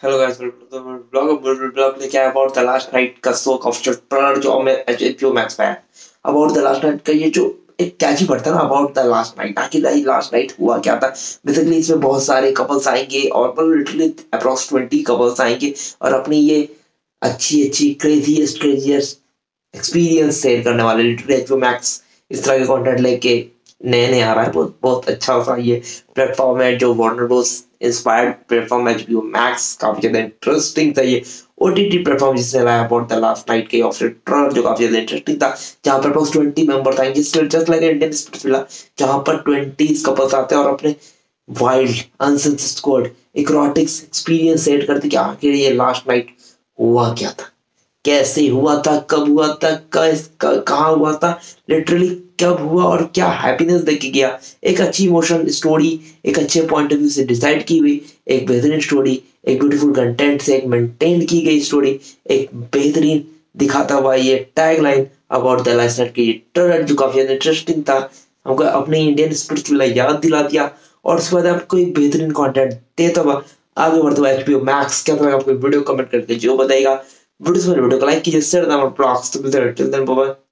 Hello guys, welcome to the vlog of क्या about the last night का show कॉफ्टर जो हमें HBO Max पे है about the last night का ये जो एक कैची पड़ता है ना about the last night आखिर last night हुआ क्या था। बेसिकली इसमें बहुत सारे कपल्स आएंगे और लिटरली अप्रॉक्स 20 कपल्स आएंगे और अपनी ये अच्छी क्रेजीएस्ट एक्सपीरियंस शेयर करने वाले। लिटरली HBO Max इस तरह के कंटेंट लेके नए आ रहा है। बहुत अच्छा सा ये प्लेटफॉर्म है जो Warner Bros inspired platform HBO Max काफी ज्यादा इंटरेस्टिंग था। ये OTT प्लेटफॉर्म जिसने लाया अबाउट द लास्ट नाइट के ऑफ ट्रेलर जो काफी ज्यादा इंटरेस्टिंग था, जहां पर अप्रोक्स 20 मेंबर था just like Indian Splitsvilla, जहां पर 20 कपल्स आते हैं और अपने wild uncensored squad erotics experience share करते कि आखिर ये लास्ट नाइट हुआ क्या था, कैसे हुआ था, कब हुआ था, कहाँ हुआ था, लिटरली कब हुआ और क्या हैप्पीनेस देके गया। एक अच्छी इमोशनल स्टोरी, एक अच्छे पॉइंट ऑफ व्यू से डिसाइड की हुई, एक बेहतरीन स्टोरी, एक ब्यूटीफुल कंटेंट से एक मेंटेन की गई स्टोरी, एक बेहतरीन दिखाता हुआ ये tagline about the last night की ट्रेलर जो काफी इंटरेस्टिंग था। हमको अपने इंडियन स्पिरिट्स वाला याद दिला दिया और उसके बाद आपको एक बेहतरीन कंटेंट देता हुआ आगे बढ़ता हुआ HBO Max। क्या आपको वीडियो कमेंट करके जो बताएगा। वीडियो को लाइक कीजिए, शेयर करना और ब्लॉग्स तो मिलते हैं।